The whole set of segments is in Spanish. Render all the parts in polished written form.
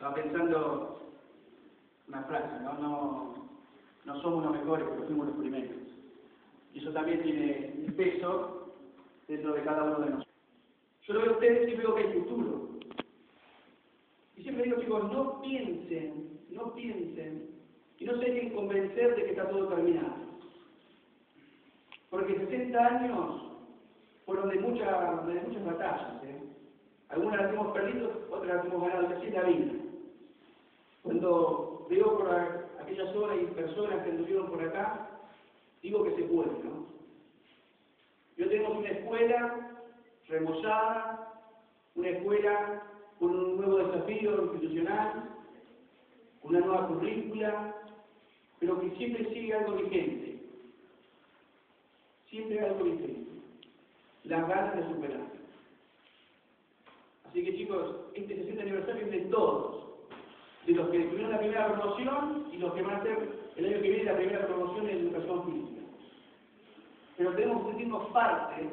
Estaba pensando una frase, ¿no? No somos los mejores, pero fuimos los primeros. Y eso también tiene un peso dentro de cada uno de nosotros. Yo lo veo a ustedes y veo que hay futuro. Y siempre digo, chicos, no piensen y no se dejen convencer de que está todo terminado. Porque 60 años fueron de muchas batallas, ¿eh? Algunas las hemos perdido, otras las hemos ganado, así es la vida. Cuando veo por aquellas horas y personas que anduvieron por acá, digo que se puede, ¿no? Yo tengo una escuela remozada, una escuela con un nuevo desafío institucional, una nueva currícula, pero que siempre sigue algo vigente. Siempre algo vigente. Las ganas de superar. Así que, chicos, este 60 aniversario es de todos. De los que tuvieron la primera promoción y los que van a hacer el año que viene la primera promoción en educación física. Pero tenemos que sentirnos parte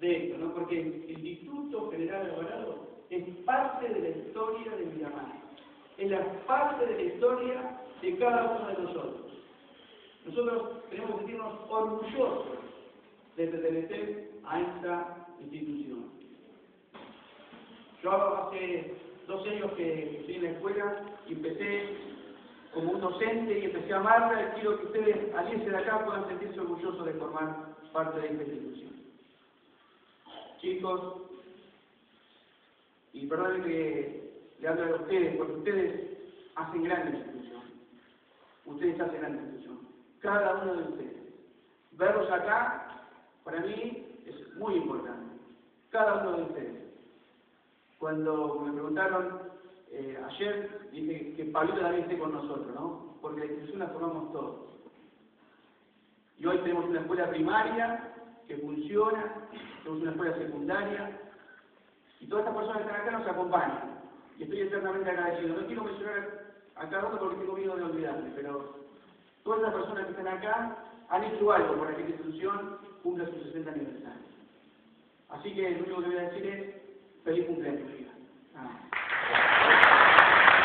de esto, ¿no? Porque el Instituto General Alvarado es parte de la historia de Miramar. Es la parte de la historia de cada uno de nosotros. Nosotros tenemos que sentirnos orgullosos de pertenecer a esta institución. Yo hace 2 años que estoy en la escuela y empecé como un docente y empecé a amarla, y quiero que ustedes, alguien de acá, puedan sentirse orgullosos de formar parte de esta institución. Chicos, y perdónenme que le hablo a ustedes, porque ustedes hacen gran institución. Ustedes hacen gran institución. Cada uno de ustedes. Verlos acá, para mí, es muy importante. Cada uno de ustedes. Cuando me preguntaron ayer, dije que Pablito también esté con nosotros, ¿no? Porque la institución la formamos todos. Y hoy tenemos una escuela primaria que funciona, tenemos una escuela secundaria, y todas estas personas que están acá nos acompañan. Y estoy eternamente agradecido. No quiero mencionar a cada uno porque tengo miedo de olvidarme, pero todas las personas que están acá han hecho algo para que esta institución cumpla su 60 aniversario. Así que lo único que voy a decir es feliz cumpleaños. Ah.